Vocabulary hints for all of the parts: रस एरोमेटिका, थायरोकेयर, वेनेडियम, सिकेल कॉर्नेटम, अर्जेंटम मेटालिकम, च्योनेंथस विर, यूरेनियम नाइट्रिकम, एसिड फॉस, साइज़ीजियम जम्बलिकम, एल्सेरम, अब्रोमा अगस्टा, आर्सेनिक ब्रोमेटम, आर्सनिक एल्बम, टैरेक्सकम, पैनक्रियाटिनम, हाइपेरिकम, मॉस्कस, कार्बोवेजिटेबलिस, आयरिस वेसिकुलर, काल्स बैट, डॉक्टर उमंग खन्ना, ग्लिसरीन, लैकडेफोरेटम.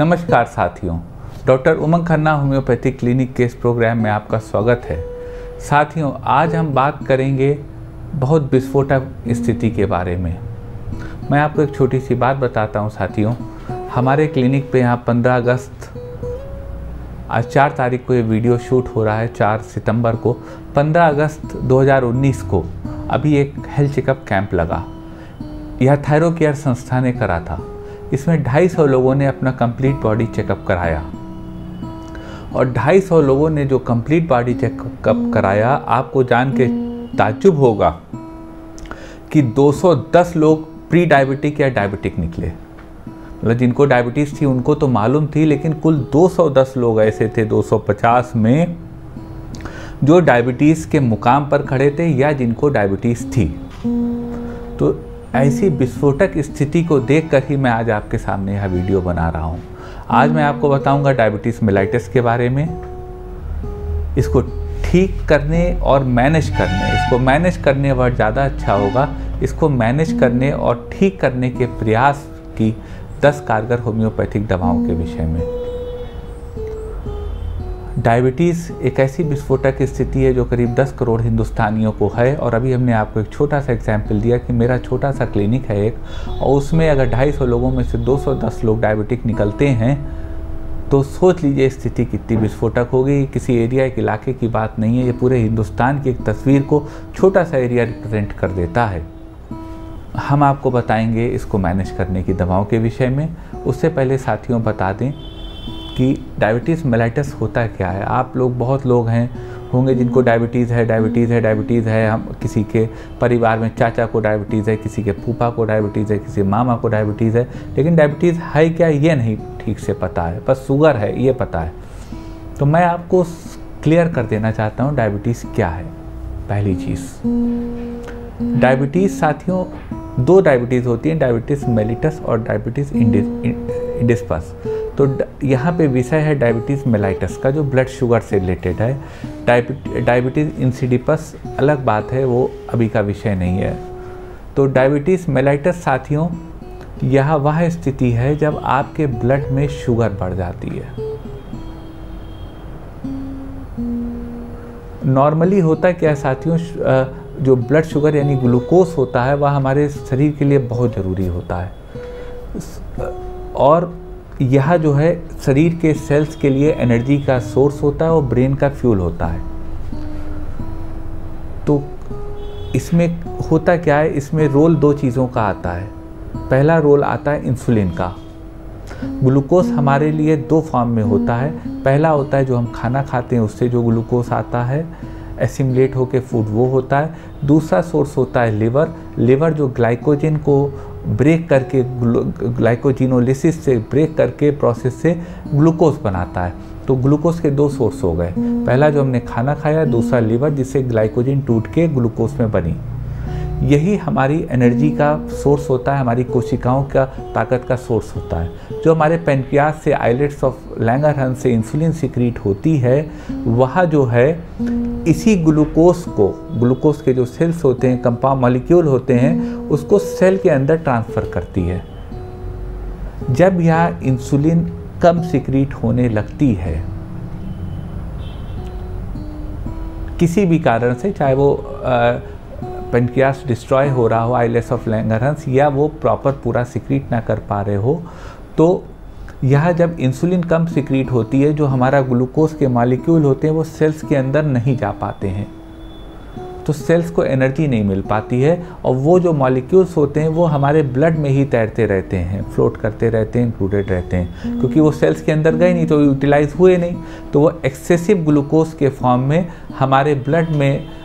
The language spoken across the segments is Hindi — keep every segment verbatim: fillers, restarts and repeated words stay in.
नमस्कार साथियों, डॉक्टर उमंग खन्ना homeopathic clinic के इस प्रोग्राम में आपका स्वागत है। साथियों, आज हम बात करेंगे बहुत विस्फोटक स्थिति के बारे में। मैं आपको एक छोटी सी बात बताता हूँ साथियों, हमारे क्लिनिक पे यहाँ पंद्रह अगस्त आज चार तारीख को ये वीडियो शूट हो रहा है, चार सितंबर को। पंद्रह अगस्त दो हज़ार उन्नीस को अभी एक हेल्थ चेकअप कैंप लगा, यह थायरोकेयर संस्था ने करा था। इसमें ढाई सौ लोगों ने अपना कंप्लीट बॉडी चेकअप कराया और ढाई सौ लोगों ने जो कंप्लीट बॉडी चेकअप कराया, आपको जान के ताज्जुब होगा कि दो सौ दस लोग प्री डायबिटिक या डायबिटिक निकले। मतलब जिनको डायबिटीज़ थी उनको तो मालूम थी, लेकिन कुल दो सौ दस लोग ऐसे थे दो सौ पचास में जो डायबिटीज़ के मुकाम पर खड़े थे या जिनको डायबिटीज़ थी। तो ऐसी विस्फोटक स्थिति को देखकर ही मैं आज आपके सामने यह वीडियो बना रहा हूँ। आज मैं आपको बताऊँगा डायबिटीज़ मेलाइटस के बारे में, इसको ठीक करने और मैनेज करने, इसको मैनेज करने वर्ड ज़्यादा अच्छा होगा, इसको मैनेज करने और ठीक करने के प्रयास की दस कारगर होम्योपैथिक दवाओं के विषय में। डायबिटीज़ एक ऐसी विस्फोटक स्थिति है जो करीब दस करोड़ हिंदुस्तानियों को है। और अभी हमने आपको एक छोटा सा एग्जाम्पल दिया कि मेरा छोटा सा क्लिनिक है एक, और उसमें अगर ढाई सौ लोगों में से दो सौ दस लोग डायबिटिक निकलते हैं तो सोच लीजिए स्थिति कितनी विस्फोटक होगी। किसी एरिया एक इलाके की बात नहीं है, ये पूरे हिंदुस्तान की एक तस्वीर को छोटा सा एरिया रिप्रेजेंट कर देता है। हम आपको बताएंगे इसको मैनेज करने की दवाओं के विषय में। उससे पहले साथियों बता दें कि डायबिटीज़ मेलाइटस होता क्या है। आप लोग बहुत लोग हैं होंगे जिनको डायबिटीज़ है, डायबिटीज़ है, डायबिटीज़ है। हम किसी के परिवार में चाचा को डायबिटीज़ है, किसी के फूफा को डायबिटीज़ है, किसी मामा को डायबिटीज़ है, लेकिन डायबिटीज़ है क्या ये नहीं ठीक से पता है, बस शुगर है ये पता है। तो मैं आपको क्लियर कर देना चाहता हूँ डायबिटीज़ क्या है। पहली चीज़, डायबिटीज़ साथियों दो डायबिटीज़ होती हैं, डायबिटीज़ मेलिटस और डायबिटीज़ इंडिस्पस। तो यहाँ पे विषय है डायबिटीज़ मेलाइटस का जो ब्लड शुगर से रिलेटेड है। डायबिटी डायबिटीज़ इंसिडिपस अलग बात है, वो अभी का विषय नहीं है। तो डायबिटीज़ मेलाइटस साथियों यह वह स्थिति है जब आपके ब्लड में शुगर बढ़ जाती है। नॉर्मली होता क्या है साथियों, जो ब्लड शुगर यानी ग्लूकोज होता है वह हमारे शरीर के लिए बहुत ज़रूरी होता है, और यह जो है शरीर के सेल्स के लिए एनर्जी का सोर्स होता है और ब्रेन का फ्यूल होता है। तो इसमें होता क्या है, इसमें रोल दो चीज़ों का आता है। पहला रोल आता है इंसुलिन का। ग्लूकोज हमारे लिए दो फॉर्म में होता है। पहला होता है जो हम खाना खाते हैं उससे जो ग्लूकोज आता है एसिमुलेट होके फूड, वो होता है। दूसरा सोर्स होता है लिवर। लिवर जो ग्लाइकोजन को ब्रेक करके, ग्लाइकोजिनोलिसिस से ब्रेक करके प्रोसेस से ग्लूकोज बनाता है। तो ग्लूकोज के दो सोर्स हो गए, पहला जो हमने खाना खाया, दूसरा लिवर जिससे ग्लाइकोजन टूट के ग्लूकोज में बनी। यही हमारी एनर्जी का सोर्स होता है, हमारी कोशिकाओं का ताकत का सोर्स होता है। जो हमारे पैनक्रियाज से, आइलेट्स ऑफ लैंगरहैंस से इंसुलिन सिक्रीट होती है, वह जो है इसी ग्लूकोज को, ग्लूकोज के जो सेल्स होते हैं, कंपाउंड मॉलिक्यूल होते हैं, उसको सेल के अंदर ट्रांसफ़र करती है। जब यह इंसुलिन कम सिक्रीट होने लगती है किसी भी कारण से, चाहे वो आ, पेनक्रियास डिस्ट्रॉय हो रहा हो, आइलेट्स ऑफ लैंगरहैंस, या वो प्रॉपर पूरा सिक्रीट ना कर पा रहे हो, तो यह जब इंसुलिन कम सिक्रीट होती है, जो हमारा ग्लूकोज के मॉलिक्यूल होते हैं वो सेल्स के अंदर नहीं जा पाते हैं, तो सेल्स को एनर्जी नहीं मिल पाती है। और वो जो मॉलिक्यूल्स होते हैं वो हमारे ब्लड में ही तैरते रहते हैं, फ्लोट करते रहते हैं, इंक्लूडेड रहते हैं, क्योंकि वो सेल्स के अंदर गए नहीं तो यूटिलाइज हुए नहीं, तो वो एक्सेसिव ग्लूकोज के फॉर्म में हमारे ब्लड में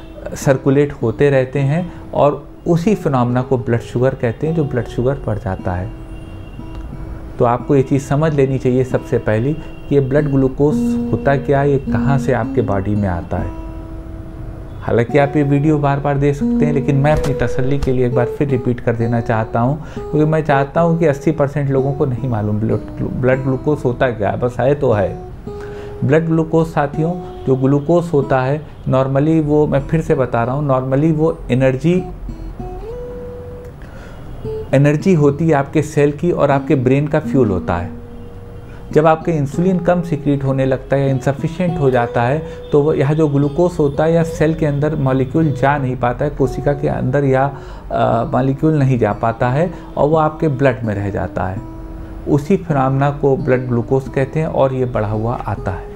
सर्कुलेट होते रहते हैं, और उसी फिनोमेना को ब्लड शुगर कहते हैं, जो ब्लड शुगर बढ़ जाता है। तो आपको ये चीज़ समझ लेनी चाहिए सबसे पहली कि ये ब्लड ग्लूकोज होता क्या है, ये कहाँ से आपके बॉडी में आता है। हालांकि आप ये वीडियो बार बार दे सकते हैं, लेकिन मैं अपनी तसल्ली के लिए एक बार फिर रिपीट कर देना चाहता हूँ, क्योंकि मैं चाहता हूँ कि अस्सी परसेंट लोगों को नहीं मालूम ब्लड ग्लूकोज होता क्या है, बस है तो है। ब्लड ग्लूकोज साथियों जो ग्लूकोज होता है नॉर्मली वो, मैं फिर से बता रहा हूँ, नॉर्मली वो एनर्जी एनर्जी होती है आपके सेल की और आपके ब्रेन का फ्यूल होता है। जब आपके इंसुलिन कम सिक्रीट होने लगता है या इनसफिशेंट हो जाता है तो वो यह जो ग्लूकोस होता है या सेल के अंदर मॉलिक्यूल जा नहीं पाता है, कोशिका के अंदर यह मॉलिक्यूल नहीं जा पाता है और वो आपके ब्लड में रह जाता है। उसी फिनोमेना को ब्लड ग्लूकोस कहते हैं और ये बढ़ा हुआ आता है।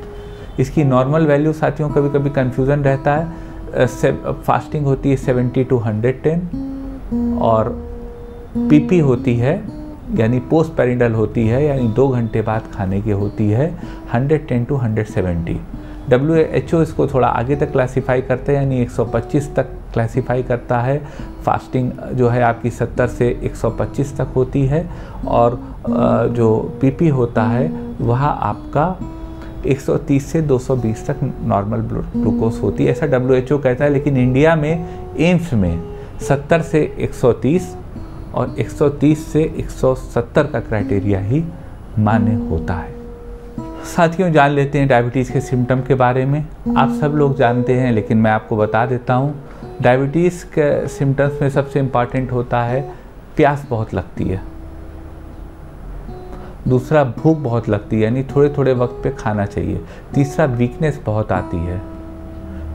इसकी नॉर्मल वैल्यू साथियों कभी कभी कन्फ्यूज़न रहता है, फास्टिंग होती है सेवेंटी टू हंड्रेड टेन और पीपी होती है यानी पोस्ट पेरिंडल होती है यानी दो घंटे बाद खाने की होती है hundred ten to hundred seventy. W H O इसको थोड़ा आगे तक क्लासीफाई करते हैं यानी एक सौ पच्चीस तक क्लासीफाई करता है। फास्टिंग जो है आपकी सत्तर से एक सौ पच्चीस तक होती है और जो पीपी होता है वह आपका एक सौ तीस से दो सौ बीस तक नॉर्मल ग्लूकोस होती है, ऐसा डब्ल्यू एच ओ कहता है। लेकिन इंडिया में एम्स में सत्तर से एक सौ तीस और एक सौ तीस से एक सौ सत्तर का क्राइटेरिया ही मान्य होता है। साथियों जान लेते हैं डायबिटीज़ के सिम्टम के बारे में। आप सब लोग जानते हैं लेकिन मैं आपको बता देता हूँ। डायबिटीज़ के सिम्टम्स में सबसे इम्पॉर्टेंट होता है प्यास बहुत लगती है, दूसरा भूख बहुत लगती है यानी थोड़े थोड़े वक्त पे खाना चाहिए, तीसरा वीकनेस बहुत आती है,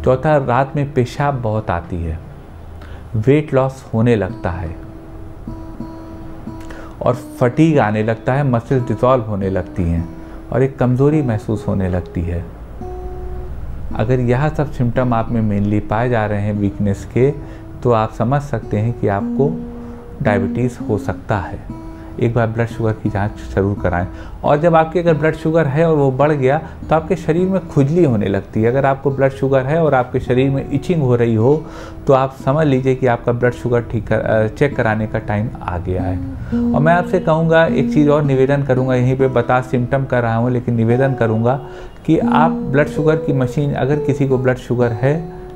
चौथा रात में पेशाब बहुत आती है, वेट लॉस होने लगता है और फटीग आने लगता है, मसल्स डिसॉल्व होने लगती हैं और एक कमज़ोरी महसूस होने लगती है। अगर यह सब सिम्टम आप में मेनली पाए जा रहे हैं वीकनेस के तो आप समझ सकते हैं कि आपको डायबिटीज़ हो सकता है। एक बार ब्लड शुगर की जांच जरूर कराएं। और जब आपके अगर ब्लड शुगर है और वो बढ़ गया तो आपके शरीर में खुजली होने लगती है। अगर आपको ब्लड शुगर है और आपके शरीर में इचिंग हो रही हो तो आप समझ लीजिए कि आपका ब्लड शुगर ठीक कर, चेक कराने का टाइम आ गया है। और मैं आपसे कहूँगा, एक चीज़ और निवेदन करूँगा, यहीं पर बता सिम्टम कर रहा हूँ लेकिन निवेदन करूँगा कि आप ब्लड शुगर की मशीन, अगर किसी को ब्लड शुगर है,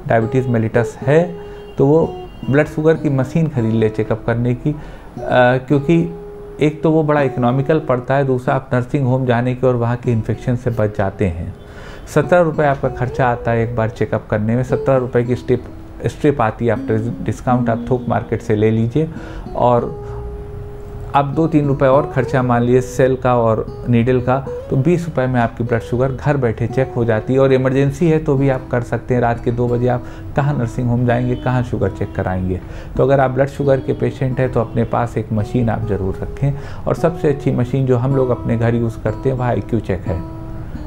डायबिटीज़ मेलिटस है, तो वो ब्लड शुगर की मशीन खरीद ले चेकअप करने की, क्योंकि एक तो वो बड़ा इकोनॉमिकल पड़ता है, दूसरा आप नर्सिंग होम जाने की और वहाँ के इन्फेक्शन से बच जाते हैं। सत्रह रुपये आपका खर्चा आता है एक बार चेकअप करने में, सत्रह रुपये की स्ट्रिप स्ट्रिप आती है आफ्टर डिस्काउंट, आप थोक मार्केट से ले लीजिए और आप दो तीन रुपये और खर्चा मान लीजिए सेल का और नीडल का, तो बीस रुपये में आपकी ब्लड शुगर घर बैठे चेक हो जाती है। और इमरजेंसी है तो भी आप कर सकते हैं, रात के दो बजे आप कहाँ नर्सिंग होम जाएंगे, कहाँ शुगर चेक कराएंगे। तो अगर आप ब्लड शुगर के पेशेंट हैं तो अपने पास एक मशीन आप ज़रूर रखें और सबसे अच्छी मशीन जो हम लोग अपने घर यूज़ करते हैं वह आई क्यू चेक है।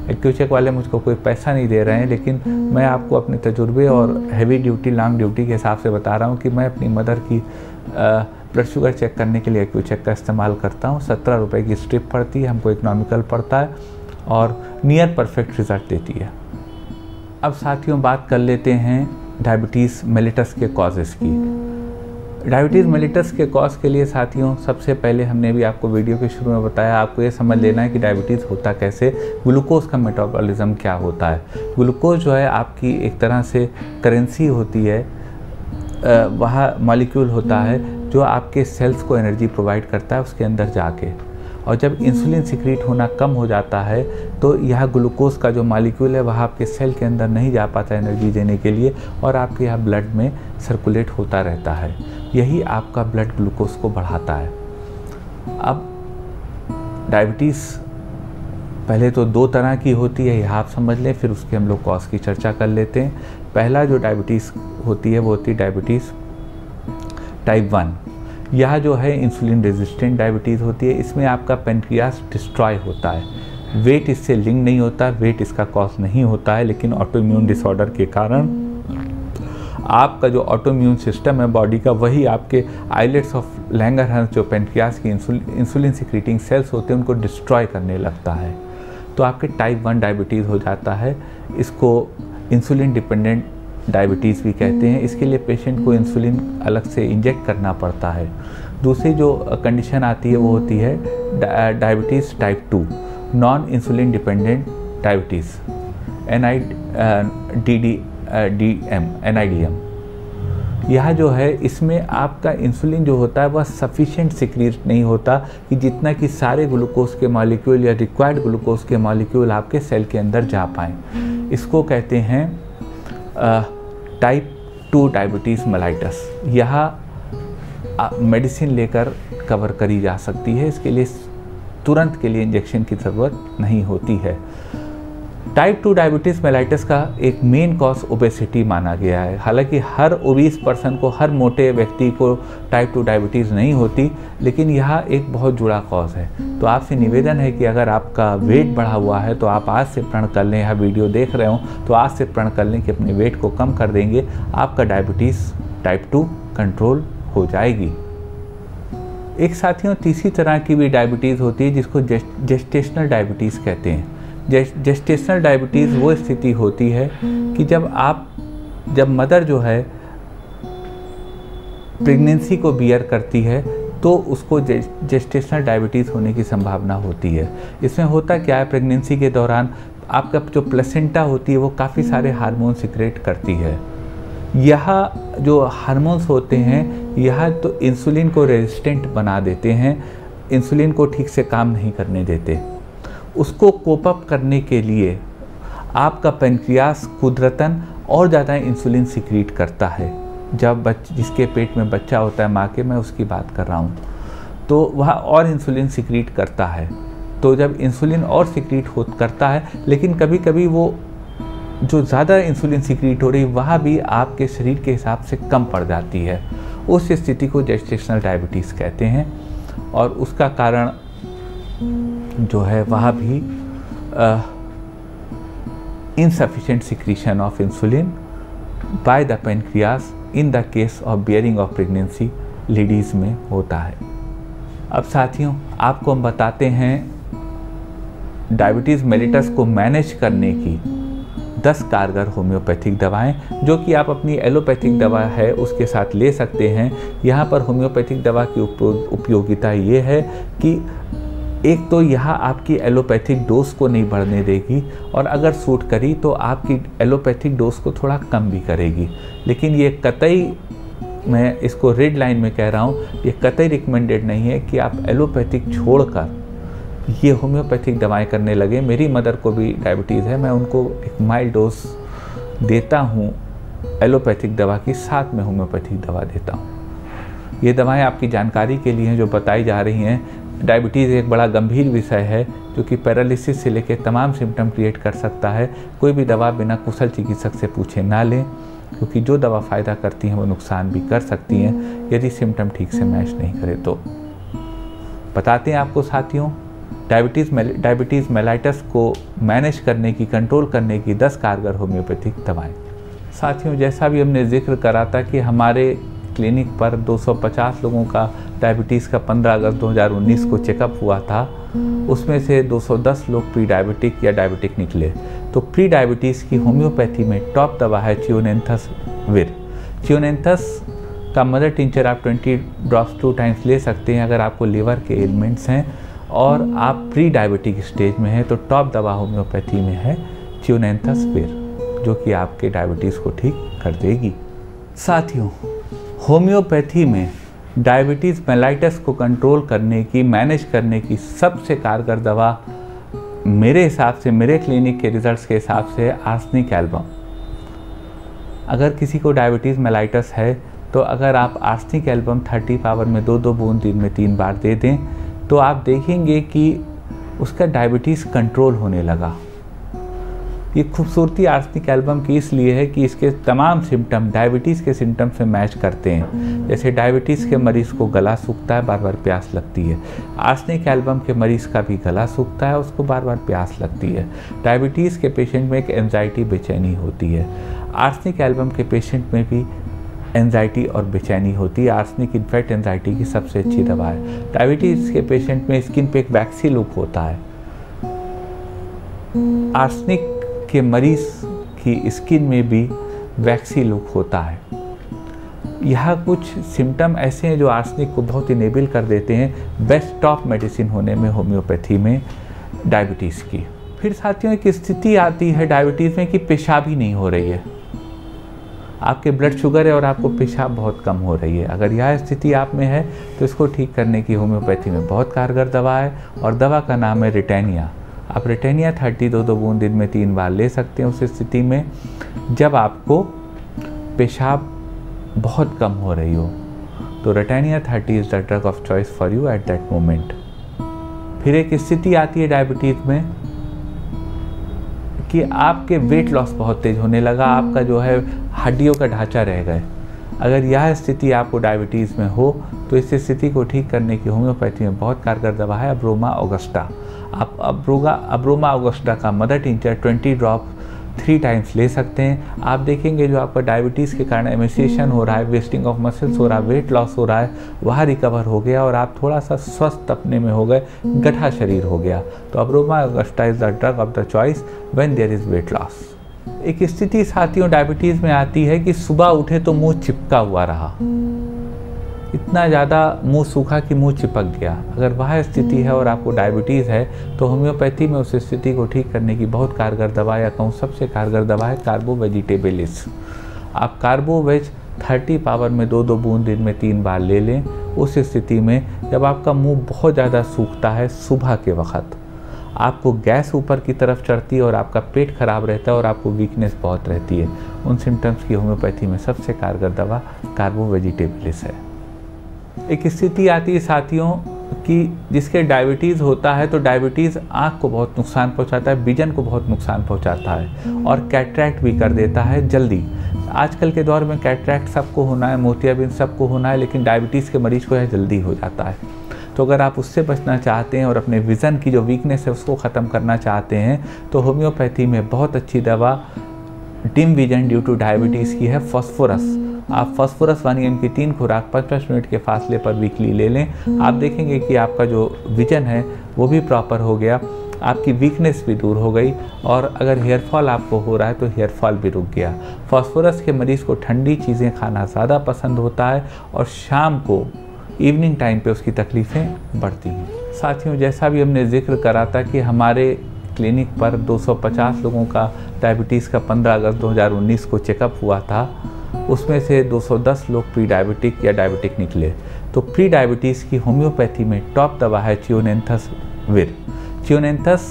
आई क्यू चेक वाले मुझको कोई पैसा नहीं दे रहे हैं लेकिन मैं आपको अपने तजुर्बे और हैवी ड्यूटी लॉन्ग ड्यूटी के हिसाब से बता रहा हूँ कि मैं अपनी मदर की ब्लड शुगर चेक करने के लिए आई क्यू चेक का इस्तेमाल करता हूँ। सत्रह रुपये की स्ट्रिप पड़ती है, हमको इकोनॉमिकल पड़ता है और नियर परफेक्ट रिजल्ट देती है। अब साथियों बात कर लेते हैं डायबिटीज़ मेलिटस के कॉजेज़ की। डायबिटीज़ मेलिटस के कॉज के लिए साथियों सबसे पहले हमने भी आपको वीडियो के शुरू में बताया, आपको ये समझ लेना है कि डायबिटीज़ होता कैसे, ग्लूकोज का मेटाबॉलिज्म क्या होता है। ग्लूकोज जो है आपकी एक तरह से करेंसी होती है, वह मॉलिक्यूल होता है जो आपके सेल्स को एनर्जी प्रोवाइड करता है उसके अंदर जाके। और जब इंसुलिन सिक्रीट होना कम हो जाता है तो यह ग्लूकोज का जो मॉलिक्यूल है वह आपके सेल के अंदर नहीं जा पाता एनर्जी देने के लिए और आपके यह ब्लड में सर्कुलेट होता रहता है, यही आपका ब्लड ग्लूकोज को बढ़ाता है। अब डायबिटीज़ पहले तो दो तरह की होती है, यह आप समझ लें, फिर उसके हम लोग कॉज की चर्चा कर लेते हैं। पहला जो डायबिटीज़ होती है वो होती है डायबिटीज़ टाइप वन। यह जो है इंसुलिन रेजिस्टेंट डायबिटीज़ होती है। इसमें आपका पेनक्रियास डिस्ट्रॉय होता है, वेट इससे लिंक नहीं होता, वेट इसका कॉज नहीं होता है, लेकिन ऑटोइम्यून डिसऑर्डर के कारण आपका जो ऑटोइम्यून सिस्टम है बॉडी का वही आपके आइलेट्स ऑफ लैंगरहैंस जो पेनक्रियास की इंसुलिन इंसुलिन सिक्रीटिंग सेल्स होते हैं उनको डिस्ट्रॉय करने लगता है, तो आपके टाइप वन डायबिटीज़ हो जाता है। इसको इंसुलिन डिपेंडेंट डायबिटीज़ भी कहते हैं। इसके लिए पेशेंट को इंसुलिन अलग से इंजेक्ट करना पड़ता है। दूसरी जो कंडीशन आती है वो होती है diabetes type two, non insulin dependent diabetes, N I D D D M N I D M. यह जो है इसमें आपका इंसुलिन जो होता है वह सफिशेंट सिक्रीट नहीं होता कि जितना कि सारे ग्लूकोज के मॉलिक्यूल या रिक्वायर्ड ग्लूकोज के मॉलिक्यूल आपके सेल के अंदर जा पाएँ। इसको कहते हैं टाइप टू डायबिटीज़ मेलाइटस। यह मेडिसिन लेकर कवर करी जा सकती है। इसके लिए तुरंत के लिए इंजेक्शन की ज़रूरत नहीं होती है। टाइप टू डायबिटीज़ मेलाइटस का एक मेन कॉज ओबेसिटी माना गया है। हालांकि हर ओबीस पर्सन को, हर मोटे व्यक्ति को टाइप टू डायबिटीज़ नहीं होती, लेकिन यह एक बहुत जुड़ा कॉज है। तो आपसे निवेदन है कि अगर आपका वेट बढ़ा हुआ है तो आप आज से प्रण कर लें, यह वीडियो देख रहे हो तो आज से प्रण कर लें कि अपने वेट को कम कर देंगे, आपका डायबिटीज़ टाइप टू कंट्रोल हो जाएगी। एक साथियों तीसरी तरह की भी डायबिटीज़ होती है जिसको जेस्टेशनल डायबिटीज़ कहते हैं। जेस्टेशनल डायबिटीज़ वो स्थिति होती है कि जब आप जब मदर जो है प्रेगनेंसी को बियर करती है तो उसको जेस्टेशनल डायबिटीज़ होने की संभावना होती है। इसमें होता क्या है, प्रेगनेंसी के दौरान आपका जो प्लेसेंटा होती है वो काफ़ी सारे हार्मोन सिक्रेट करती है। यह जो हार्मोन्स होते हैं यह तो इंसुलिन को रेजिस्टेंट बना देते हैं, इंसुलिन को ठीक से काम नहीं करने देते। उसको कोप अप करने के लिए आपका पेनक्रियास कुदरतन और ज़्यादा इंसुलिन सिक्रीट करता है। जब बच जिसके पेट में बच्चा होता है माँ के, मैं उसकी बात कर रहा हूँ, तो वह और इंसुलिन सिक्रीट करता है। तो जब इंसुलिन और सिक्रीट हो करता है, लेकिन कभी कभी वो जो ज़्यादा इंसुलिन सिक्रीट हो रही वह भी आपके शरीर के हिसाब से कम पड़ जाती है, उस स्थिति को जेस्टेशनल डायबिटीज़ कहते हैं। और उसका कारण जो है वह भी insufficient secretion of insulin by the pancreas in the case of bearing of pregnancy ladies में होता है। अब साथियों आपको हम बताते हैं डायबिटीज़ मेलिटस को मैनेज करने की दस कारगर होम्योपैथिक दवाएं, जो कि आप अपनी एलोपैथिक दवा है उसके साथ ले सकते हैं। यहाँ पर होम्योपैथिक दवा की उपयोगिता ये है कि एक तो यह आपकी एलोपैथिक डोज को नहीं बढ़ने देगी, और अगर सूट करी तो आपकी एलोपैथिक डोज को थोड़ा कम भी करेगी। लेकिन ये कतई, मैं इसको रेड लाइन में कह रहा हूँ, ये कतई रिकमेंडेड नहीं है कि आप एलोपैथिक छोड़कर ये होम्योपैथिक दवाएं करने लगे। मेरी मदर को भी डायबिटीज़ है, मैं उनको एक माइल्ड डोज देता हूँ एलोपैथिक दवा की, साथ में होम्योपैथिक दवा देता हूँ। ये दवाएँ आपकी जानकारी के लिए हैं जो बताई जा रही हैं। डायबिटीज़ एक बड़ा गंभीर विषय है जो कि पैरालिसिस से लेकर तमाम सिम्टम क्रिएट कर सकता है। कोई भी दवा बिना कुशल चिकित्सक से पूछे ना लें, क्योंकि जो दवा फ़ायदा करती है वो नुकसान भी कर सकती हैं यदि सिम्टम ठीक से मैच नहीं करे तो। बताते हैं आपको साथियों डायबिटीज़ मेल डायबिटीज़ मेलाइटस को मैनेज करने की, कंट्रोल करने की दस कारगर होम्योपैथिक दवाएँ। साथियों जैसा भी हमने जिक्र करा था कि हमारे क्लिनिक पर दो सौ पचास लोगों का डायबिटीज़ का पंद्रह अगस्त दो हज़ार उन्नीस को चेकअप हुआ था, उसमें से दो सौ दस लोग प्री डायबिटिक या डायबिटिक निकले। तो प्री डायबिटीज़ की होम्योपैथी में टॉप दवा है च्योनेंथस विर। च्योनेंथस का मदर टिंचर आप बीस ड्रॉप्स टू टाइम्स ले सकते हैं अगर आपको लीवर के एलिमेंट्स हैं और आप प्री डायबिटिक स्टेज में हैं। तो टॉप दवा होम्योपैथी में है च्योनेंथस विर, जो कि आपके डायबिटीज़ को ठीक कर देगी। साथियों होम्योपैथी में डायबिटीज़ मेलाइटस को कंट्रोल करने की, मैनेज करने की सबसे कारगर दवा मेरे हिसाब से, मेरे क्लिनिक के रिजल्ट्स के हिसाब से, आर्सनिक एल्बम। अगर किसी को डायबिटीज़ मेलाइटस है तो अगर आप आर्सनिक एल्बम तीस पावर में दो दो बूंद दिन में तीन बार दे दें तो आप देखेंगे कि उसका डायबिटीज़ कंट्रोल होने लगा। ये खूबसूरती आर्सेनिक एल्बम की इसलिए है कि इसके तमाम सिम्टम डायबिटीज़ के सिम्टम से मैच करते हैं। जैसे डायबिटीज़ के मरीज़ को गला सूखता है, बार बार प्यास लगती है, आर्सेनिक एल्बम के मरीज़ का भी गला सूखता है, उसको बार बार प्यास लगती है। डायबिटीज़ के पेशेंट में एक एंजाइटी, बेचैनी होती है, आर्सेनिक एल्बम के पेशेंट में भी एंजाइटी और बेचैनी होती है। आर्सेनिक इनफैक्ट एंजाइटी की सबसे अच्छी दवा है। डायबिटीज़ के पेशेंट में स्किन पे एक वैक्सी लुक होता है, आर्सेनिक के मरीज़ की स्किन में भी वैक्सी लुक होता है। यह कुछ सिम्टम ऐसे हैं जो आर्सेनिक को बहुत इनेबल कर देते हैं बेस्ट टॉप मेडिसिन होने में होम्योपैथी में डायबिटीज़ की। फिर साथियों एक स्थिति आती है डायबिटीज़ में कि पेशाब ही नहीं हो रही है, आपके ब्लड शुगर है और आपको पेशाब बहुत कम हो रही है। अगर यह स्थिति आप में है तो इसको ठीक करने की होम्योपैथी में बहुत कारगर दवा है, और दवा का नाम है रिटानिया। आप रिटानिया थर्टी दो दो बूंद दिन में तीन बार ले सकते हैं उस स्थिति में जब आपको पेशाब बहुत कम हो रही हो। तो ratanhia thirty is the drug of choice for you at that moment. फिर एक स्थिति आती है डायबिटीज़ में कि आपके वेट लॉस बहुत तेज़ होने लगा, आपका जो है हड्डियों का ढांचा रह गए। अगर यह स्थिति आपको डायबिटीज़ में हो तो इस स्थिति को ठीक करने की होम्योपैथी में बहुत कारगर दवा है अब्रोमा अगस्टा। आप अब्रोगा अब्रोमा अगस्टा का mother tincture twenty drop three times ले सकते हैं। आप देखेंगे जो आपका डायबिटीज़ के कारण एमिसिएशन हो रहा है, वेस्टिंग ऑफ मसल्स हो रहा है, वेट लॉस हो रहा है, वह रिकवर हो गया और आप थोड़ा सा स्वस्थ अपने में हो गए, गठा शरीर हो गया। तो अब्रोमा अगस्टा is the drug of the choice when there is weight loss. एक स्थिति साथियों डायबिटीज़ में आती है कि सुबह उठे तो मुंह चिपका हुआ रहा, इतना ज़्यादा मुंह सूखा कि मुंह चिपक गया। अगर वह स्थिति है और आपको डायबिटीज़ है तो होम्योपैथी में उस स्थिति को ठीक करने की बहुत कारगर दवा या कहूँ सबसे कारगर दवा है कार्बोवेजिटेबलिस। आप कार्बोवेज थर्टी पावर में दो दो बूंद दिन में तीन बार ले लें। उस स्थिति में जब आपका मुँह बहुत ज़्यादा सूखता है सुबह के वक्त, आपको गैस ऊपर की तरफ चढ़ती है और आपका पेट खराब रहता है और आपको वीकनेस बहुत रहती है, उन सिम्टम्स की होम्योपैथी में सबसे कारगर दवा कार्बोवेजिटेबलिस है। एक स्थिति आती है साथियों कि जिसके डायबिटीज़ होता है तो डायबिटीज़ आँख को बहुत नुकसान पहुंचाता है, विजन को बहुत नुकसान पहुंचाता है और कैटरैक्ट भी कर देता है जल्दी। आजकल के दौर में कैटरैक्ट सबको होना है, मोतियाबिंद सबको होना है, लेकिन डायबिटीज़ के मरीज को यह जल्दी हो जाता है। तो अगर आप उससे बचना चाहते हैं और अपने विज़न की जो वीकनेस है उसको ख़त्म करना चाहते हैं तो होम्योपैथी में बहुत अच्छी दवा dim vision due to diabetes की है फॉस्फोरस। आप फॉस्फोरस वन एम की तीन खुराक पाँच पाँच मिनट के फासले पर वीकली ले लें। आप देखेंगे कि आपका जो विजन है वो भी प्रॉपर हो गया, आपकी वीकनेस भी दूर हो गई और अगर हेयरफॉल आपको हो रहा है तो हेयरफॉल भी रुक गया। फॉस्फोरस के मरीज़ को ठंडी चीज़ें खाना ज़्यादा पसंद होता है और शाम को इवनिंग टाइम पे उसकी तकलीफ़ें बढ़ती हैं। साथियों जैसा भी हमने जिक्र करा था कि हमारे क्लिनिक पर दो सौ पचास लोगों का डायबिटीज़ का पंद्रह अगस्त दो हज़ार उन्नीस को चेकअप हुआ था, उसमें से दो सौ दस लोग प्री डायबिटिक या डायबिटिक निकले। तो प्री डायबिटीज़ की होम्योपैथी में टॉप दवा है च्योनेंथस विर। च्योनेंथस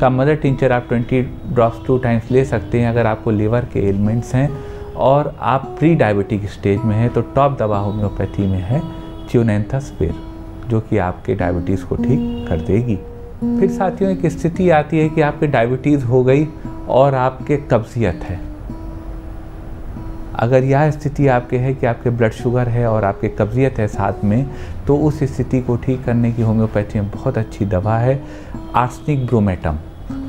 का मदर टिंचर आप बीस ड्रॉप्स टू टाइम्स ले सकते हैं अगर आपको लीवर के एलिमेंट्स हैं और आप प्री डायबिटिक स्टेज में हैं। तो टॉप दवा होम्योपैथी में है च्योनेंथस विर जो कि आपके डायबिटीज़ को ठीक कर देगी। फिर साथियों एक स्थिति आती है कि आपके डायबिटीज़ हो गई और आपके कब्जियत है। अगर यह स्थिति आपके है कि आपके ब्लड शुगर है और आपके कब्जियत है साथ में, तो उस स्थिति को ठीक करने की होम्योपैथी में बहुत अच्छी दवा है आर्सेनिक ब्रोमेटम।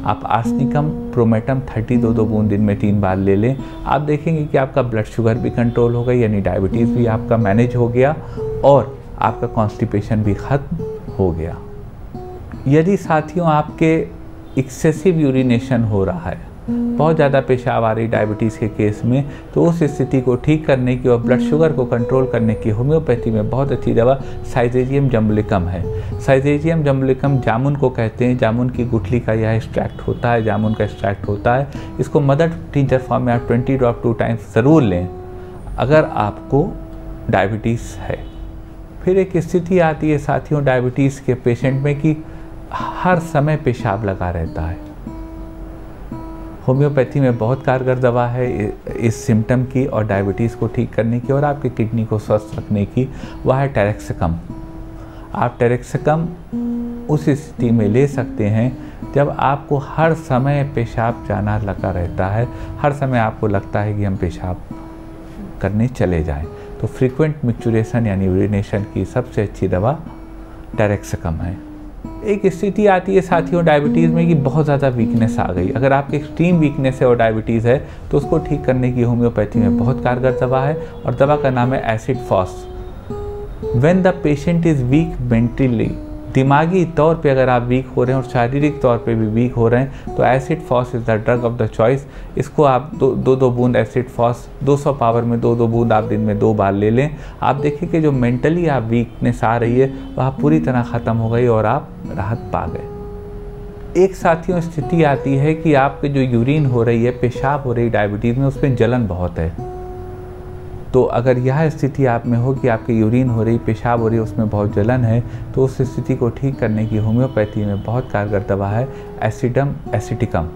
आप आर्सेनिकम ब्रोमेटम थर्टी दो दो बूंद दिन में तीन बार ले लें। आप देखेंगे कि आपका ब्लड शुगर भी कंट्रोल हो गई यानी डायबिटीज़ भी आपका मैनेज हो गया और आपका कॉन्स्टिपेशन भी ख़त्म हो गया। यदि साथियों आपके एक्सेसिव यूरिनेशन हो रहा है, बहुत ज़्यादा पेशाब आ रही डायबिटीज़ के केस में, तो उस स्थिति को ठीक करने की और ब्लड शुगर को कंट्रोल करने की होम्योपैथी में बहुत अच्छी दवा साइज़ीजियम जम्बलिकम है। साइज़ीजियम जम्बलिकम जामुन को कहते हैं, जामुन की गुठली का यह एक्सट्रैक्ट होता है, जामुन का एक्सट्रैक्ट होता है। इसको मदर टिंचर फॉर्म में आप ट्वेंटी ड्रॉप टू टाइम्स ज़रूर लें अगर आपको डायबिटीज़ है। फिर एक स्थिति आती है साथियों डायबिटीज़ के पेशेंट में कि हर समय पेशाब लगा रहता है। होम्योपैथी में बहुत कारगर दवा है इस सिम्टम की और डायबिटीज़ को ठीक करने की और आपकी किडनी को स्वस्थ रखने की, वह है टैरेक्सकम। आप टैरेक्सकम उस स्थिति में ले सकते हैं जब आपको हर समय पेशाब जाना लगा रहता है, हर समय आपको लगता है कि हम पेशाब करने चले जाएं। तो फ्रीक्वेंट मिक्चुरेशन यानी यूरिनेशन की सबसे अच्छी दवा टैरेक्सकम है। एक स्थिति आती है साथियों डायबिटीज़ में कि बहुत ज़्यादा वीकनेस आ गई। अगर आपकी एक्सट्रीम वीकनेस है और डायबिटीज़ है तो उसको ठीक करने की होम्योपैथी में बहुत कारगर दवा है और दवा का नाम है एसिड फॉस। When the patient is weak mentally, दिमागी तौर पे अगर आप वीक हो रहे हैं और शारीरिक तौर पे भी वीक हो रहे हैं तो एसिड फॉस is the drug of the choice. इसको आप दो दो दो बूंद एसिड फॉस दो सौ पावर में दो दो बूंद आप दिन में दो बार ले लें। आप देखिए कि जो मेंटली आप वीकनेस आ रही है वह पूरी तरह ख़त्म हो गई और आप राहत पा गए। एक साथियों स्थिति आती है कि आपके जो यूरिन हो रही है, पेशाब हो रही डायबिटीज़ में, उसमें जलन बहुत है। तो अगर यह स्थिति आप में हो कि आपकी यूरिन हो रही, पेशाब हो रही, उसमें बहुत जलन है, तो उस स्थिति को ठीक करने की होम्योपैथी में बहुत कारगर दवा है एसिडम एसिटिकम।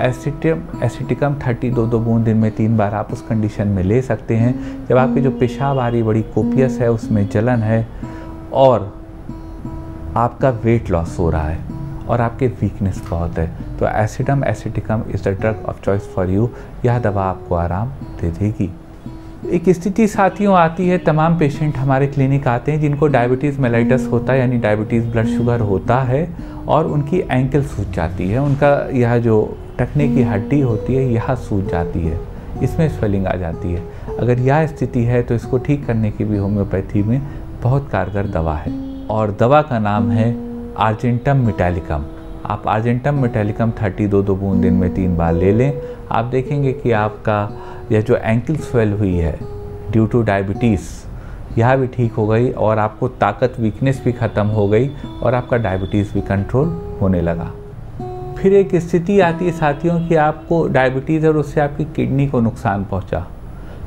एसिडम एसिटिकम थर्टी दो दो बूंद दिन में तीन बार आप उस कंडीशन में ले सकते हैं जब आपकी जो पेशाब आ रही बड़ी कोपियस है, उसमें जलन है और आपका वेट लॉस हो रहा है और आपके वीकनेस बहुत है, तो acidum aceticum is the drug of choice for you. यह दवा आपको आराम दे देगी। एक स्थिति साथियों आती है, तमाम पेशेंट हमारे क्लिनिक आते हैं जिनको डायबिटीज़ मेलाइटस होता है, यानी डायबिटीज़ ब्लड शुगर होता है और उनकी एंकल सूज जाती है, उनका यह जो टखने की हड्डी होती है यह सूज जाती है, इसमें स्वेलिंग आ जाती है। अगर यह स्थिति है तो इसको ठीक करने की भी होम्योपैथी में बहुत कारगर दवा है और दवा का नाम है अर्जेंटम मेटालिकम। आप अर्जेंटम मेटालिकम थर्टी दो दो बूंद दिन में तीन बार ले लें। आप देखेंगे कि आपका यह जो एंकल स्वेल हुई है ड्यू टू डायबिटीज़ यह भी ठीक हो गई और आपको ताकत वीकनेस भी ख़त्म हो गई और आपका डायबिटीज़ भी कंट्रोल होने लगा। फिर एक स्थिति आती है साथियों कि आपको डायबिटीज़ और उससे आपकी किडनी को नुकसान पहुंचा,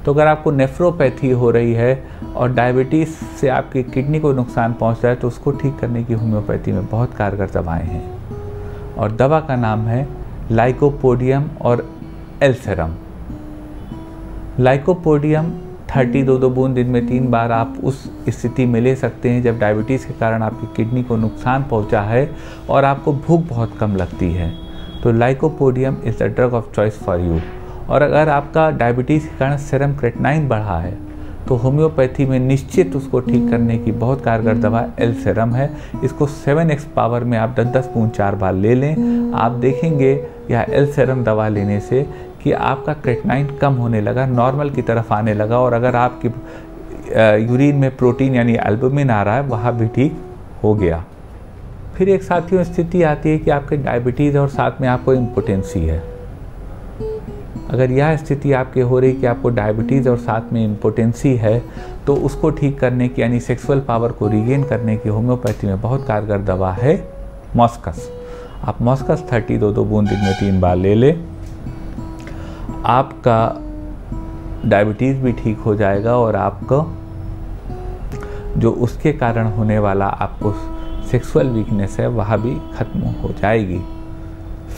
तो अगर आपको नेफ्रोपैथी हो रही है और डायबिटीज़ से आपकी किडनी को नुकसान पहुँच रहा है तो उसको ठीक करने की होम्योपैथी में बहुत कारगर दवाएँ हैं और दवा का नाम है लाइकोपोडियम और एल्सेरम। लाइकोपोडियम थर्टी दो दो बूंद दिन में तीन बार आप उस स्थिति में ले सकते हैं जब डायबिटीज़ के कारण आपकी किडनी को नुकसान पहुंचा है और आपको भूख बहुत कम लगती है, तो lycopodium is the drug of choice for you. और अगर आपका डायबिटीज़ के कारण सेरम क्रिएटिनिन बढ़ा है तो होम्योपैथी में निश्चित उसको ठीक करने की बहुत कारगर दवा एल्सेरम है। इसको सेवन एक्स पावर में आप दस दस बूंद चार बार ले लें। आप देखेंगे यह एल्सेरम दवा लेने से कि आपका क्रिएटिनिन कम होने लगा, नॉर्मल की तरफ आने लगा और अगर आपकी यूरिन में प्रोटीन यानी एल्बुमिन आ रहा है वह भी ठीक हो गया। फिर एक साथियों स्थिति आती है कि आपके डायबिटीज़ और साथ में आपको इम्पोटेंसी है। अगर यह स्थिति आपके हो रही कि आपको डायबिटीज़ और साथ में इम्पोटेंसी है तो उसको ठीक करने की यानी सेक्सुअल पावर को रिगेन करने की होम्योपैथी में बहुत कारगर दवा है मॉस्कस। आप मॉस्कस थर्टी दो दो बूंद दिन में तीन बार ले लें, आपका डायबिटीज़ भी ठीक हो जाएगा और आपको जो उसके कारण होने वाला आपको सेक्सुअल वीकनेस है वह भी खत्म हो जाएगी।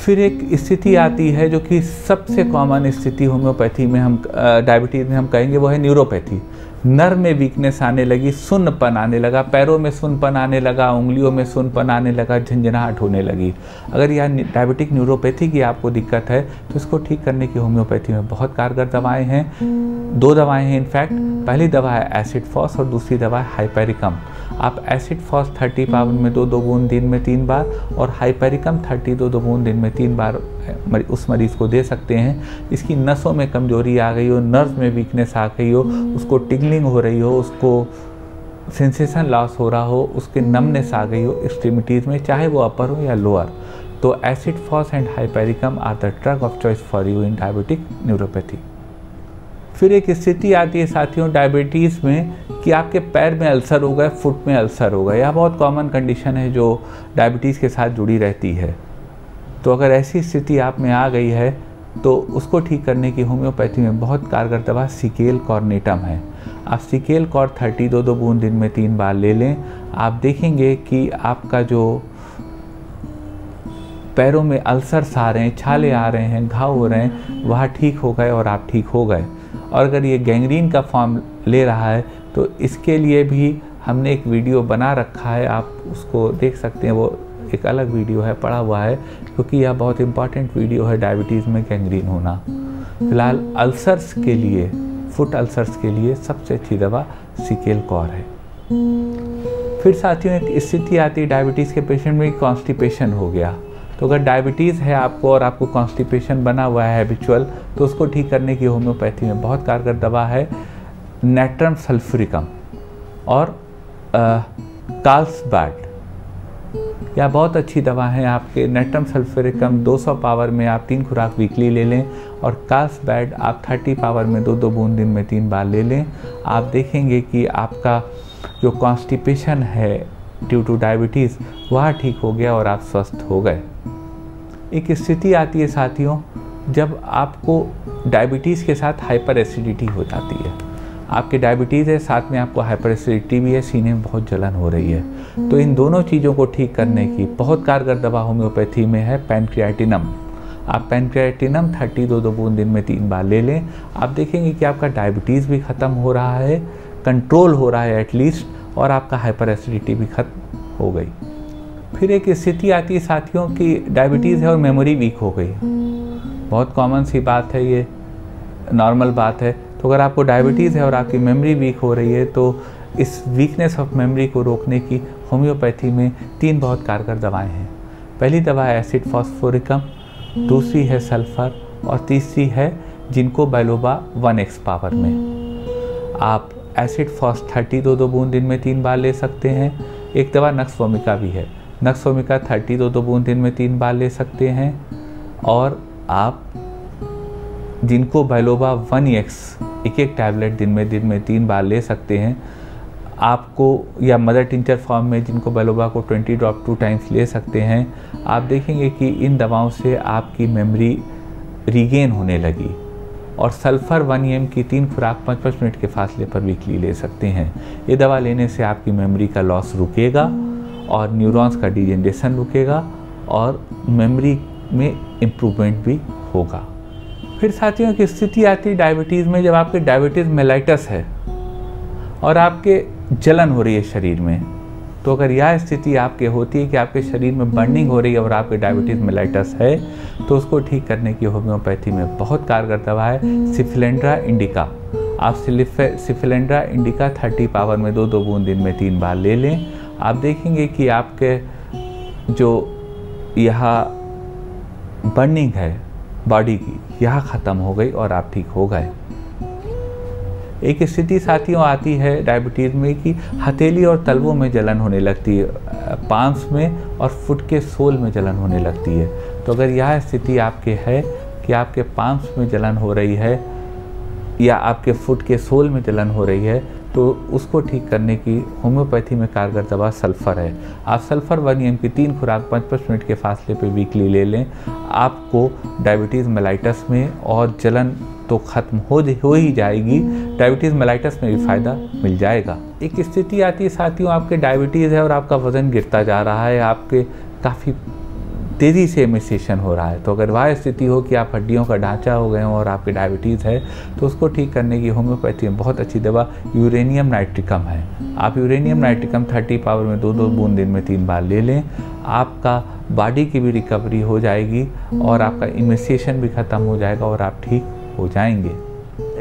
फिर एक स्थिति आती है जो कि सबसे कॉमन स्थिति होम्योपैथी में हम डायबिटीज़ में हम कहेंगे वो है न्यूरोपैथी। नर में वीकनेस आने लगी, सुन्नपन आने लगा, पैरों में सुन्नपन आने लगा, उंगलियों में सुन्नपन आने लगा, झंझनाहट होने लगी। अगर यह डायबिटिक न्यूरोपैथी की आपको दिक्कत है तो इसको ठीक करने की होम्योपैथी में बहुत कारगर दवाएं हैं। दो दवाएं हैं इनफैक्ट, पहली दवा है एसिड फॉस और दूसरी दवा है हाइपेरिकम। आप एसिड फॉस थर्टी पावर में दो दो बूंद दिन में तीन बार और हाइपेरिकम थर्टी दो दो बूंद दिन में तीन बार उस मरीज़ को दे सकते हैं। इसकी नसों में कमजोरी आ गई हो, नर्व में वीकनेस आ गई हो, उसको टिंगलिंग हो रही हो, उसको सेंसेशन लॉस हो रहा हो, उसके नमनेस आ गई हो एक्सट्रीमिटीज़ में, चाहे वो अपर हो या लोअर, तो एसिड फॉस and हाइपेरिकम are the drug of choice for you in diabetic neuropathy. फिर एक स्थिति आती है साथियों डायबिटीज़ में कि आपके पैर में अल्सर हो गए, फुट में अल्सर हो गए। यह बहुत कॉमन कंडीशन है जो डायबिटीज़ के साथ जुड़ी रहती है। तो अगर ऐसी स्थिति आप में आ गई है तो उसको ठीक करने की होम्योपैथी में बहुत कारगर दवा सिकेल कॉर्नेटम है। आप सिकेल कॉर थर्टी दो दो बूंद दिन में तीन बार ले लें। आप देखेंगे कि आपका जो पैरों में अल्सर्स आ रहे हैं, छाले आ रहे हैं, घाव हो रहे हैं, वह ठीक हो गए और आप ठीक हो गए। और अगर ये गैंग्रीन का फॉर्म ले रहा है तो इसके लिए भी हमने एक वीडियो बना रखा है, आप उसको देख सकते हैं, वो एक अलग वीडियो है पड़ा हुआ है क्योंकि यह बहुत इंपॉर्टेंट वीडियो है डायबिटीज़ में गैंग्रीन होना। फिलहाल अल्सर्स के लिए, फुट अल्सर्स के लिए सबसे अच्छी दवा सिकेल कॉर है। फिर साथियों एक स्थिति आती है डायबिटीज़ के पेशेंट में कॉन्स्टिपेशन हो गया, तो अगर डायबिटीज़ है आपको और आपको कॉन्स्टिपेशन बना हुआ है हैबिचुअल तो उसको ठीक करने की होम्योपैथी में बहुत कारगर दवा है नेट्रम सल्फ्रिकम और काल्स बैट। यह बहुत अच्छी दवा है आपके। नेट्रम सल्फ्रिकम दो सौ पावर में आप तीन खुराक वीकली ले लें और काल्स बैट आप तीस पावर में दो दो बूंद दिन में तीन बार ले लें। आप देखेंगे कि आपका जो कॉन्स्टिपेशन है ड्यू टू डायबिटीज़ वह ठीक हो गया और आप स्वस्थ हो गए। एक स्थिति आती है साथियों जब आपको डायबिटीज़ के साथ हाइपर एसिडिटी हो जाती है। आपके डायबिटीज़ है, साथ में आपको हाइपर एसिडिटी भी है, सीने में बहुत जलन हो रही है, तो इन दोनों चीज़ों को ठीक करने की बहुत कारगर दवा होम्योपैथी में है पैनक्रियाटिनम। आप पैनक्रियाटिनम थर्टी दो दो बूंद दिन में तीन बार ले लें। आप देखेंगे कि आपका डायबिटीज़ भी ख़त्म हो रहा है, कंट्रोल हो रहा है एटलीस्ट, और आपका हाइपर एसिडिटी भी खत्म हो गई। फिर एक स्थिति आती है साथियों की डायबिटीज़ है और मेमोरी वीक हो गई, बहुत कॉमन सी बात है, ये नॉर्मल बात है। तो अगर आपको डायबिटीज़ है और आपकी मेमोरी वीक हो रही है तो इस वीकनेस ऑफ मेमोरी को रोकने की होम्योपैथी में तीन बहुत कारगर दवाएं हैं। पहली दवा है एसिड फॉस्फोरिकम, दूसरी है सल्फ़र और तीसरी है जिनको बैलोबा वन एक्स पावर में। आप एसिड फॉस थर्टी दो दो बूंद दिन में तीन बार ले सकते हैं। एक दवा नक्स वोमिका भी है, नक्स वोमिका थर्टी दो दो बूंद दिन में तीन बार ले सकते हैं। और आप जिनको बैलोबा वन एक्स एक एक टैबलेट दिन में दिन में तीन बार ले सकते हैं। आपको या मदर टिंचर फॉर्म में जिनको बैलोबा को ट्वेंटी ड्रॉप टू टाइम्स ले सकते हैं। आप देखेंगे कि इन दवाओं से आपकी मेमोरी रीगेन होने लगी। और सल्फ़र वन एम की तीन खुराक पाँच पाँच मिनट के फासले पर वीकली ले सकते हैं। ये दवा लेने से आपकी मेमोरी का लॉस रुकेगा और न्यूरॉन्स का डिजेनरेशन रुकेगा और मेमोरी में इम्प्रूवमेंट भी होगा। फिर साथियों की स्थिति आती है डायबिटीज़ में, जब आपके डायबिटीज़ मेलाइटस है और आपके जलन हो रही है शरीर में। तो अगर यह स्थिति आपके होती है कि आपके शरीर में बर्निंग हो रही है और आपके डायबिटीज़ मेलाइटस है, तो उसको ठीक करने की होम्योपैथी में बहुत कारगर दवा है सिफिलेंड्रा इंडिका। आप सिफिलेंड्रा इंडिका थर्टी पावर में दो दो बूंद दिन में तीन बार ले लें। आप देखेंगे कि आपके जो यह बर्निंग है बॉडी की, यह ख़त्म हो गई और आप ठीक हो गए। एक स्थिति साथियों आती है डायबिटीज़ में कि हथेली और तलवों में जलन होने लगती है, पांव में और फुट के सोल में जलन होने लगती है। तो अगर यह स्थिति आपके है कि आपके पांव में जलन हो रही है या आपके फुट के सोल में जलन हो रही है, तो उसको ठीक करने की होम्योपैथी में कारगर दवा सल्फ़र है। आप सल्फ़र वन एम की तीन खुराक पाँच पाँच मिनट के फासले पे वीकली ले लें। आपको डायबिटीज़ मेलाइटस में और जलन तो ख़त्म हो हो ही जाएगी, डायबिटीज़ मेलाइटस में भी फ़ायदा मिल जाएगा। एक स्थिति आती है साथियों, आपके डायबिटीज़ है और आपका वज़न गिरता जा रहा है, आपके काफ़ी तेज़ी से एमिसेशन हो रहा है। तो अगर वह स्थिति हो कि आप हड्डियों का ढांचा हो गए हो और आपके डायबिटीज़ है, तो उसको ठीक करने की होम्योपैथी में बहुत अच्छी दवा यूरेनियम नाइट्रिकम है। आप यूरेनियम नाइट्रिकम तीस पावर में दो दो बूंद दिन में तीन बार ले लें। आपका बॉडी की भी रिकवरी हो जाएगी और आपका एमिसेशन भी ख़त्म हो जाएगा और आप ठीक हो जाएंगे।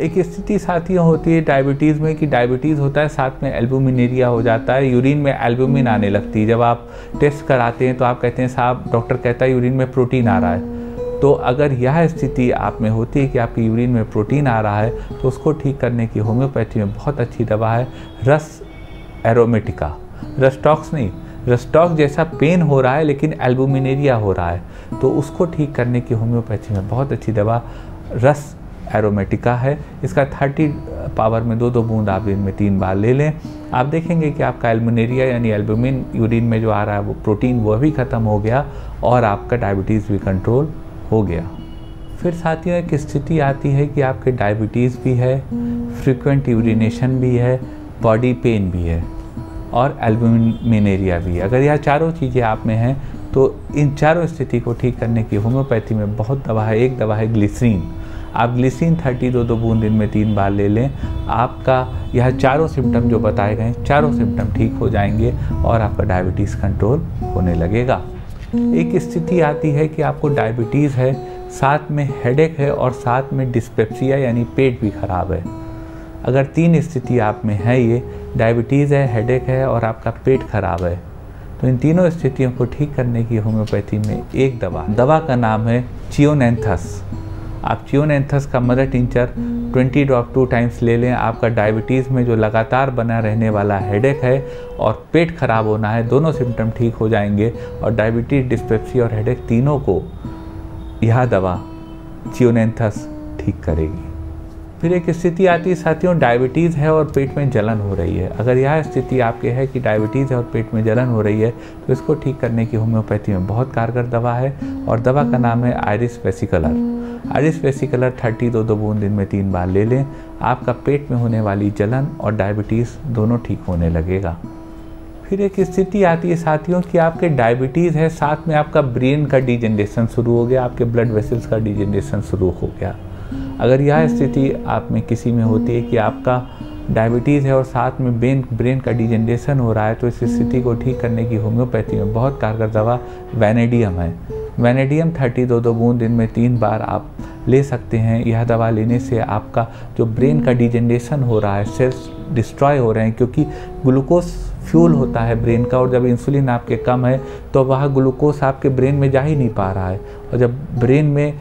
एक स्थिति साथियों होती है डायबिटीज़ में कि डायबिटीज़ होता है, साथ में एल्बुमिनेरिया हो जाता है, यूरिन में एल्बुमिन आने लगती है। जब आप टेस्ट कराते हैं तो आप कहते हैं साहब, डॉक्टर कहता है यूरिन में प्रोटीन आ रहा है। तो अगर यह स्थिति आप में होती है कि आपकी यूरिन में प्रोटीन आ रहा है, तो उसको ठीक करने की होम्योपैथी में बहुत अच्छी दवा है रस एरोमेटिका। रस्टॉक्स नहीं, रस्टॉक जैसा पेन हो रहा है लेकिन एल्बुमिनेरिया हो रहा है, तो उसको ठीक करने की होम्योपैथी में बहुत अच्छी दवा रस एरोमेटिका है। इसका तीस पावर में दो दो बूंद आप दिन में तीन बार ले लें। आप देखेंगे कि आपका एल्बुमिनेरिया यानी एल्बुमिन यूरिन में जो आ रहा है वो प्रोटीन, वह भी ख़त्म हो गया और आपका डायबिटीज़ भी कंट्रोल हो गया। फिर साथियों एक स्थिति आती है कि आपके डायबिटीज़ भी है, फ्रीक्वेंट यूरिनेशन भी है, बॉडी पेन भी है और एल्बुमिनेरिया भी है। अगर यह चारों चीज़ें आप में हैं, तो इन चारों स्थिति को ठीक करने की होम्योपैथी में बहुत दवा है। एक दवा है ग्लिसरीन। आप ग्लिसरीन थर्टी दो दो बूंद दिन में तीन बार ले लें। आपका यह चारों सिम्टम जो बताए गए हैं, चारों सिम्टम ठीक हो जाएंगे और आपका डायबिटीज़ कंट्रोल होने लगेगा। एक स्थिति आती है कि आपको डायबिटीज़ है, साथ में हेडेक है और साथ में डिस्पेप्सिया यानी पेट भी ख़राब है। अगर तीन स्थिति आप में है, ये डायबिटीज़ है, हेडेक है और आपका पेट ख़राब है, तो इन तीनों स्थितियों को ठीक करने की होम्योपैथी में एक दवा, दवा का नाम है च्योनेंथस। आप च्योनेंथस का मदर टिंचर बीस ड्रॉप टू टाइम्स ले लें। आपका डायबिटीज़ में जो लगातार बना रहने वाला हेडेक है और पेट खराब होना है, दोनों सिम्टम ठीक हो जाएंगे और डायबिटीज़, डिस्पेप्सी और हेडेक तीनों को यह दवा च्योनेंथस ठीक करेगी। फिर एक स्थिति आती है साथियों, डायबिटीज़ है और पेट में जलन हो रही है। अगर यह स्थिति आपके है कि डायबिटीज़ है और पेट में जलन हो रही है, तो इसको ठीक करने की होम्योपैथी में बहुत कारगर दवा है और दवा का नाम है आयरिस वेसिकुलर। आयरिस वेसिकुलर thirty दो दो बूंद दिन में तीन बार ले लें। आपका पेट में होने वाली जलन और डायबिटीज़ दोनों ठीक होने लगेगा। फिर एक स्थिति आती है साथियों कि आपके डायबिटीज़ है, साथ में आपका ब्रेन का डिजेनरेशन शुरू हो गया, आपके ब्लड वेसल्स का डिजेनरेशन शुरू हो गया। अगर यह स्थिति आप में किसी में होती है कि आपका डायबिटीज़ है और साथ में ब्रेन ब्रेन का डिजेनरेशन हो रहा है, तो इस स्थिति को ठीक करने की होम्योपैथी में बहुत कारगर दवा वेनेडियम है। वेनेडियम थर्टी दो दो बूंद दिन में तीन बार आप ले सकते हैं। यह दवा लेने से आपका जो ब्रेन का डिजेनरेशन हो रहा है, सेल्स डिस्ट्रॉय हो रहे हैं, क्योंकि ग्लूकोज फ्यूल होता है ब्रेन का, और जब इंसुलिन आपके कम है तो वह ग्लूकोज आपके ब्रेन में जा ही नहीं पा रहा है, और जब ब्रेन में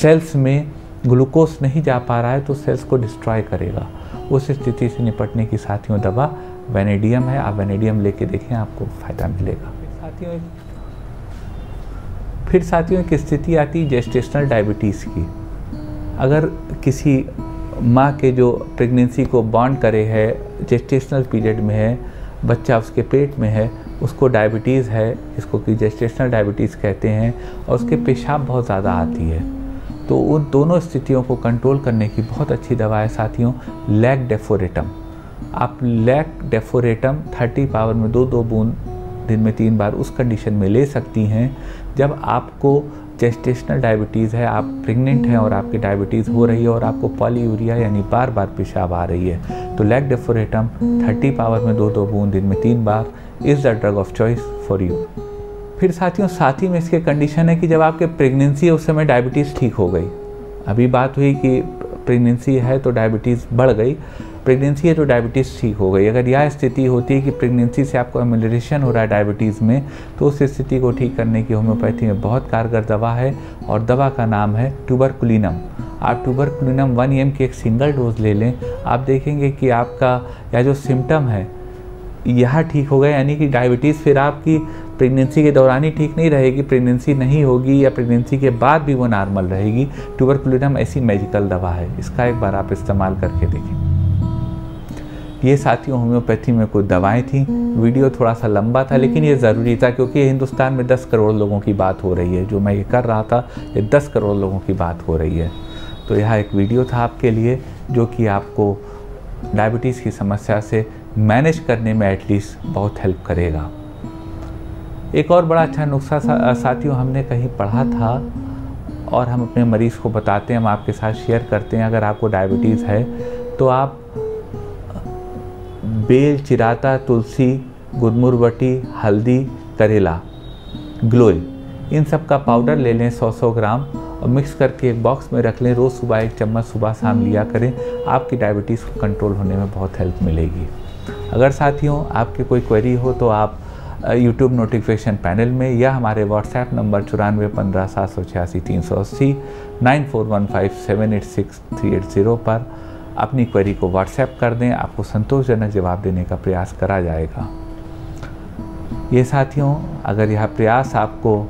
सेल्स में ग्लूकोज नहीं जा पा रहा है तो सेल्स को डिस्ट्रॉय करेगा। उस स्थिति से निपटने की साथियों दवा वेनेडियम है। आप वेनेडियम लेके देखें, आपको फ़ायदा मिलेगा। साथियों फिर साथियों एक स्थिति आती है जेस्टेशनल डायबिटीज़ की। अगर किसी माँ के जो प्रेगनेंसी को बॉर्न करे है, जेस्टेशनल पीरियड में है, बच्चा उसके पेट में है, उसको डायबिटीज़ है, इसको कि जेस्टेशनल डायबिटीज़ कहते हैं, और उसके पेशाब बहुत ज़्यादा आती है, तो उन दोनों स्थितियों को कंट्रोल करने की बहुत अच्छी दवा है साथियों लैकडेफोरेटम। आप लैकडेफोरेटम थर्टी पावर में दो दो बूंद दिन में तीन बार उस कंडीशन में ले सकती हैं जब आपको जेस्टेशनल डायबिटीज़ है, आप प्रेग्नेंट हैं और आपकी डायबिटीज़ हो रही है और आपको पॉलीयूरिया यानी बार बार पेशाब आ रही है, तो लैकडेफोरेटम थर्टी पावर में दो दो बूंद दिन में तीन बार is the drug of choice for you. फिर साथियों साथ ही में इसके कंडीशन है कि जब आपके प्रेगनेंसी है उस समय डायबिटीज़ ठीक हो गई। अभी बात हुई कि प्रेगनेंसी है तो डायबिटीज़ बढ़ गई, प्रेगनेंसी है तो डायबिटीज़ ठीक हो गई। अगर यह स्थिति होती है कि प्रेगनेंसी से आपको एम्यूलेशन हो रहा है डायबिटीज़ में, तो उस स्थिति को ठीक करने की होम्योपैथी में बहुत कारगर दवा है, और दवा का नाम है ट्यूबरकुलनम। आप ट्यूबरकुलनम वन एम की एक सिंगल डोज ले लें, आप देखेंगे कि आपका यह जो सिम्टम है यह ठीक हो गया, यानी कि डायबिटीज़ फिर आपकी प्रेगनेंसी के दौरान ही ठीक नहीं रहेगी, प्रेगनेंसी नहीं होगी या प्रेगनेंसी के बाद भी वो नॉर्मल रहेगी। ट्यूबरकुलनम ऐसी मैजिकल दवा है, इसका एक बार आप इस्तेमाल करके देखें। ये साथियों होम्योपैथी में कुछ दवाएं थी। वीडियो थोड़ा सा लंबा था लेकिन ये ज़रूरी था, क्योंकि हिंदुस्तान में दस करोड़ लोगों की बात हो रही है। जो मैं ये कर रहा था ये दस करोड़ लोगों की बात हो रही है, तो यह एक वीडियो था आपके लिए जो कि आपको डायबिटीज़ की समस्या से मैनेज करने में एटलीस्ट बहुत हेल्प करेगा। एक और बड़ा अच्छा नुस्खा सा, साथियों हमने कहीं पढ़ा था और हम अपने मरीज़ को बताते हैं, हम आपके साथ शेयर करते हैं। अगर आपको डायबिटीज़ है तो आप बेल, चिराता, तुलसी, गुदमुरवटी, हल्दी, करेला, ग्लोए, इन सब का पाउडर ले लें सौ सौ ग्राम और मिक्स करके एक बॉक्स में रख लें। रोज़ सुबह एक चम्मच सुबह शाम लिया करें, आपकी डायबिटीज़ को कंट्रोल होने में बहुत हेल्प मिलेगी। अगर साथियों आपकी कोई क्वेरी हो तो आप यूट्यूब नोटिफिकेशन पैनल में या हमारे व्हाट्सएप नंबर चुरानवे पंद्रह सात सौ छियासी तीन सौ अस्सी nine four one five seven eight six three eight zero पर अपनी क्वेरी को व्हाट्सएप कर दें, आपको संतोषजनक जवाब देने का प्रयास करा जाएगा। ये साथियों अगर यह प्रयास आपको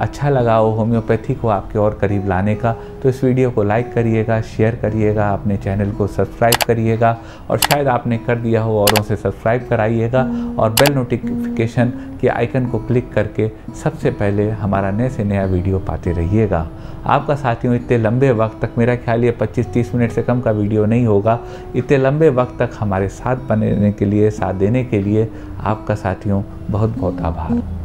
अच्छा लगा हो होम्योपैथी को आपके और करीब लाने का, तो इस वीडियो को लाइक करिएगा, शेयर करिएगा, अपने चैनल को सब्सक्राइब करिएगा, और शायद आपने कर दिया हो औरों से सब्सक्राइब कराइएगा, और बेल नोटिफिकेशन के आइकन को क्लिक करके सबसे पहले हमारा नए से नया वीडियो पाते रहिएगा। आपका साथियों इतने लंबे वक्त तक, मेरा ख्याल ये पच्चीस तीस मिनट से कम का वीडियो नहीं होगा, इतने लंबे वक्त तक हमारे साथ बने रहने के लिए, साथ देने के लिए आपका साथियों बहुत बहुत आभार।